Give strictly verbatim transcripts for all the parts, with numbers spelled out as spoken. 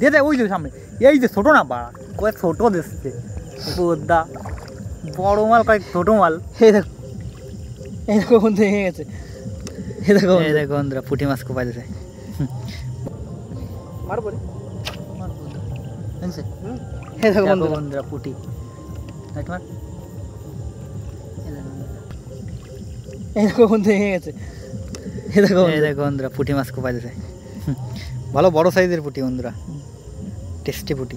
দে দে ওই যে সামনে, এই যে ছোটো না বাড়া কয়েক ছোটো দিচ্ছে পদ্মা, বড় মাল কয়েক ছোটো মাল। এই দেখো এই দেখো বন্ধু ভেঙে গেছে, এই দেখো এই দেখো বন্ধুরা পুঁটি মাছ কোপাই দিয়েছে। মারবো এই দেখো বন্ধু বন্ধুরা পুঁটি, এই দেখো বন্ধু ভেঙে গেছে, এই দেখো এই দেখো বন্ধুরা পুঁটি মাছ কোপাই দিয়েছে। ভালো বড় সাইজের পুঁটি বন্ধুরা, টেস্টি পুঁটি।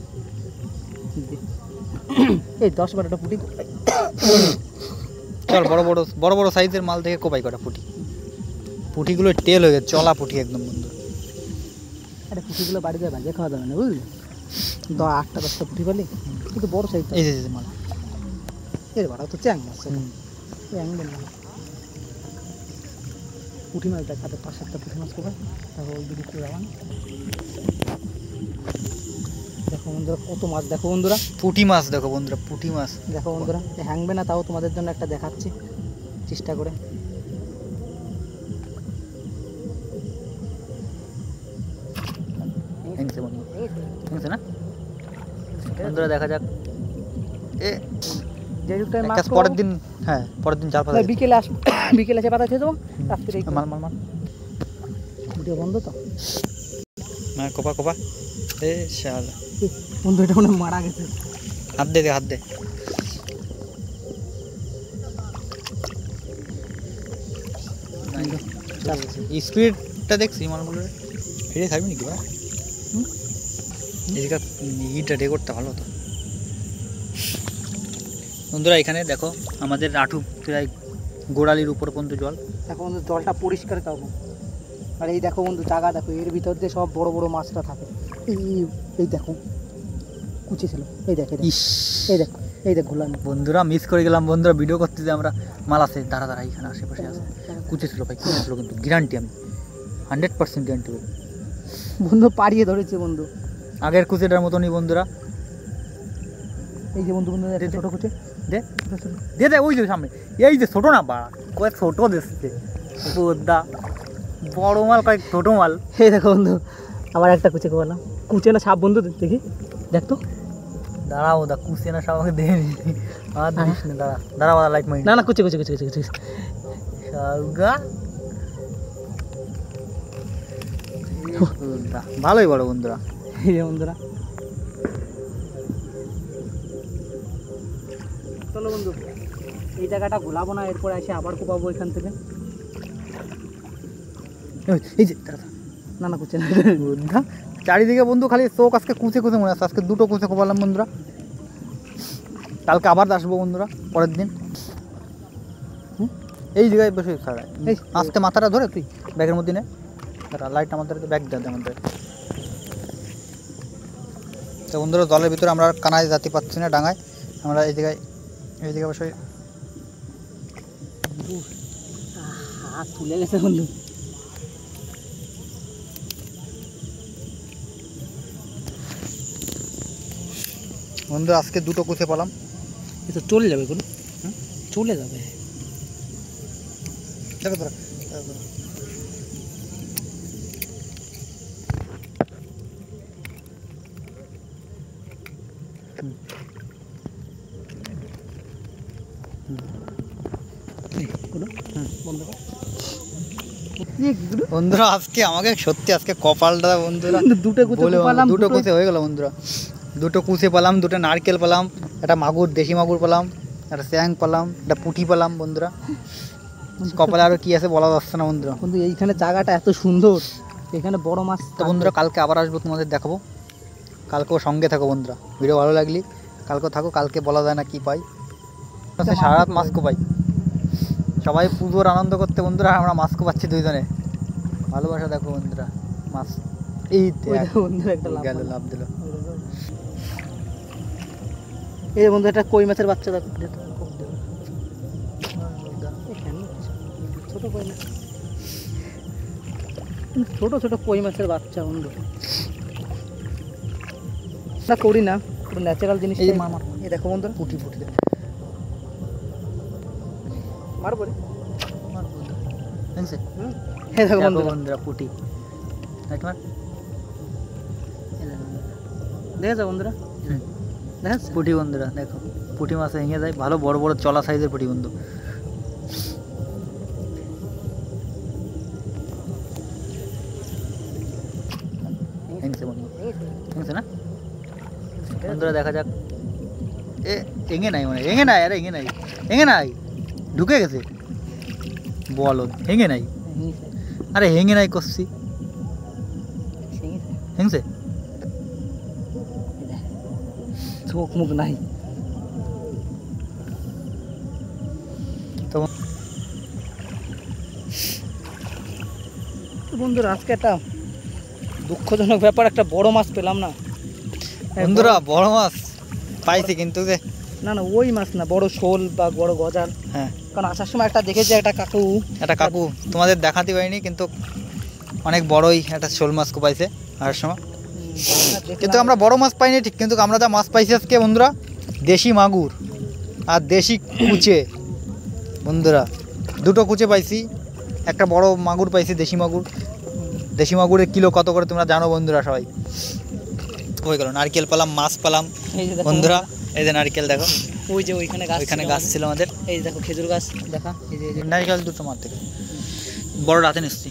এই দশ বারোটা পুঁটি চল, বড় বড় বড় বড় সাইজের মাল থেকে কোপাই করা পুঁটি। পুঁটিগুলো টেল হয়ে গেছে, চলা পুঁটি একদম বন্ধু। আরে পুঁটিগুলো বাড়িতে ভাজে খাওয়া যাবে না বুঝলি, দশ আটটা দশটা পুঁটি করলে কিন্তু বড় সাইজ। এই যে মাল, এর বাড়া তো চ্যাং মাছ, চ্যাং মাছ পুঁটি মাছটা খাতে পাঁচ সাতটা পুঁটি মাছ কোপাই। দেখো বন্ধুরা কত মাছ, দেখো বন্ধুরা পুঁটি মাছ, দেখো বন্ধুরা পুঁটি মাছ, দেখো বন্ধুরা হ্যাংবে না তাও তোমাদের জন্য একটা দেখাচ্ছি চেষ্টা করে। বন্ধুরা দেখা যাক, পরের দিন, হ্যাঁ পরের দিন চার বিকেলে আসবো, বিকেলে এসে পাতা খেয়ে দেবো রাত্রে। মাল মাল মাল বন্ধ তো না, কোপা কোপা এ শালা বন্ধু এটা মনে মারা গেছে। হাত দে দে হাত দে, স্পিডটা দেখছি মালগুলো ফিরে থাকবে নাকি বা এদিকে ইটা রেকর্ডটা ভালো হতো। বন্ধুরা এখানে দেখো আমাদের আঁটু প্রায় গোড়ালির উপর পর্যন্ত জল, দেখো বন্ধু জলটা পরিষ্কার করবো। আর এই দেখো বন্ধু জায়গা দেখো, এর ভিতর দিয়ে সব বড় বড় মাছটা থাকে। এই এই দেখো কুচি ছিল, এই দেখো এই দেখো এই দেখো ঘোলা। বন্ধুরা মিস করে গেলাম বন্ধুরা ভিডিও করতে যে আমরা মাল আছে, দাঁড়া দাঁড়া এখানে আশেপাশে আছে, কুচি ছিল ভাই কুচি ছিল, কিন্তু গ্যারান্টি আমি হান্ড্রেড পার্সেন্ট গ্যারান্টি বন্ধু পাড়িয়ে ধরেছে বন্ধু আগের কুচিটার মতনই বন্ধুরা। এই যে বন্ধু বন্ধু ছোটো কুচি দে দে দে ওই যে সামনে, এই যে ছোটো না বাড়া কয়েক ছোটো দিচ্ছে পদ্মা, বড় মাল কয়েক ছোটো মাল। এই দেখো বন্ধু আবার একটা কুচে কোপালাম, কুচে না সাপ বন্ধু দেখি, দেখ তো দাঁড়াও দা কুচে না সাপ আমাকে দেখে নি, আর দেখিস না দাঁড়া দাঁড়াও লাইট মারি না না কুচে কুচে কুচে কুচে কুচে সাউগা ভালোই বড় বন্ধুরা। এই বন্ধুরা চলো বন্ধু এই জায়গাটা ঘোলাবো না, এরপরে এসে আবার কোপাবো এখান থেকে। এই যে না না কুচে না বন্ধুরা চারিদিকে বন্ধু খালি চোখ আজকে কুচে কুচে মনে হচ্ছে, আজকে দুটো কুচে কোপালাম বন্ধুরা, কালকে আবার আসবো বন্ধুরা পরের দিন। এই জায়গায় বসে খাওয়া আজকে মাথাটা ধরে তুই ব্যাগের মধ্যে নে, লাইট আমাদের ব্যাগ দেয় আমাদের। তো বন্ধুরা জলের ভিতরে আমরা কানায় যাতে পাচ্ছি না ডাঙায়, আমরা এই জায়গায় এই জায়গায় বসে তুলে গেছে বন্ধু। বন্ধু আজকে দুটো কুচে পেলাম, এ তো চলে যাবে কোনো চলে যাবে। বন্ধুরা আজকে আমাকে সত্যি আজকে কপালটা বন্ধুরা দুটো কুচে পেলাম, দুটো কুচে হয়ে গেল বন্ধুরা, দুটো কুচে পেলাম, দুটো নারকেল পেলাম, একটা মাগুর দেশি মাগুর পেলাম, একটা চ্যাং পেলাম, একটা পুঁটি পেলাম বন্ধুরা। কপালে আরও কী আছে বলা যাচ্ছে না বন্ধুরা, কিন্তু এইখানে জায়গাটা এত সুন্দর, এখানে বড় মাছ। তো বন্ধুরা কালকে আবার আসবো তোমাদের দেখাবো, কালকেও সঙ্গে থাকো বন্ধুরা, ভিডিও ভালো লাগলে কালকেও থাকো, কালকে বলা যায় না কী পাই, সারা রাত মাছ কোপাই, সবাই পুজোর আনন্দ করতে বন্ধুরা আমরা মাছ কোপাচ্ছি দুইজনে, ভালোবাসা দেখো বন্ধুরা মাছ। এই বন্ধুরা একটা গেল লাভ দিল, এই বন্ধু একটা কই মাছের বাচ্চা দেখো ছোট কই মাছ, ছোট ছোট কই মাছের বাচ্চা বন্ধু না করি না ন্যাচারাল জিনিস। এই মামা এই দেখো বন্ধুরা পুঁটি পুঁটি দেখো, মারবো রে মারবো দেখছে, এই দেখো বন্ধুরা পুঁটি, দেখো দেখা যায় বন্ধুরা, দেখা পুঁটি বন্ধুরা, দেখো পুঁটি মাছ ভেঙে যায়, ভালো বড় বড় চলা সাইজের পুঁটি বন্ধু। না বন্ধুরা দেখা যাক, এঙে নাই মানে এঙে নাই, আরে এঙে নাই এঙে নাই ঢুকে গেছে বল, হেঙে নাই আরে হেঙে নাই করছি, হেঙছে চোখ মুখ নাই। বন্ধুরা আজকে একটা দুঃখজনক ব্যাপার, একটা বড় মাছ পেলাম না বন্ধুরা। বড় মাছ পাইছি কিন্তু যে না না ওই মাছ না, বড় শোল বা বড় গজাল। হ্যাঁ কারণ আসার সময় একটা দেখেছি, একটা কাকু একটা কাকু তোমাদের দেখাতে পারিনি, কিন্তু অনেক বড়ই একটা শোল মাছ কোপাইছে আসার সময়। কিন্তু আমরা বড় মাছ পাইনি ঠিক, কিন্তু আমরা যা মাছ পাইছি আজকে বন্ধুরা, দেশি মাগুর আর দেশি কুচে বন্ধুরা, দুটো কুচে পাইছি, একটা বড় মাগুর পাইছি দেশি মাগুর। দেশি মাগুরের কিলো কত করে তোমরা জানো বন্ধুরা সবাই। হয়ে গেল নারকেল পেলাম, মাছ পেলাম বন্ধুরা। এই যে নারকেল দেখো, ওই যে ওইখানে গাছ, ওইখানে গাছ ছিল আমাদের। এই দেখো খেজুর গাছ দেখা, এই যে নারকেল দুটো মার থেকে বড় রাতে নিচ্ছি।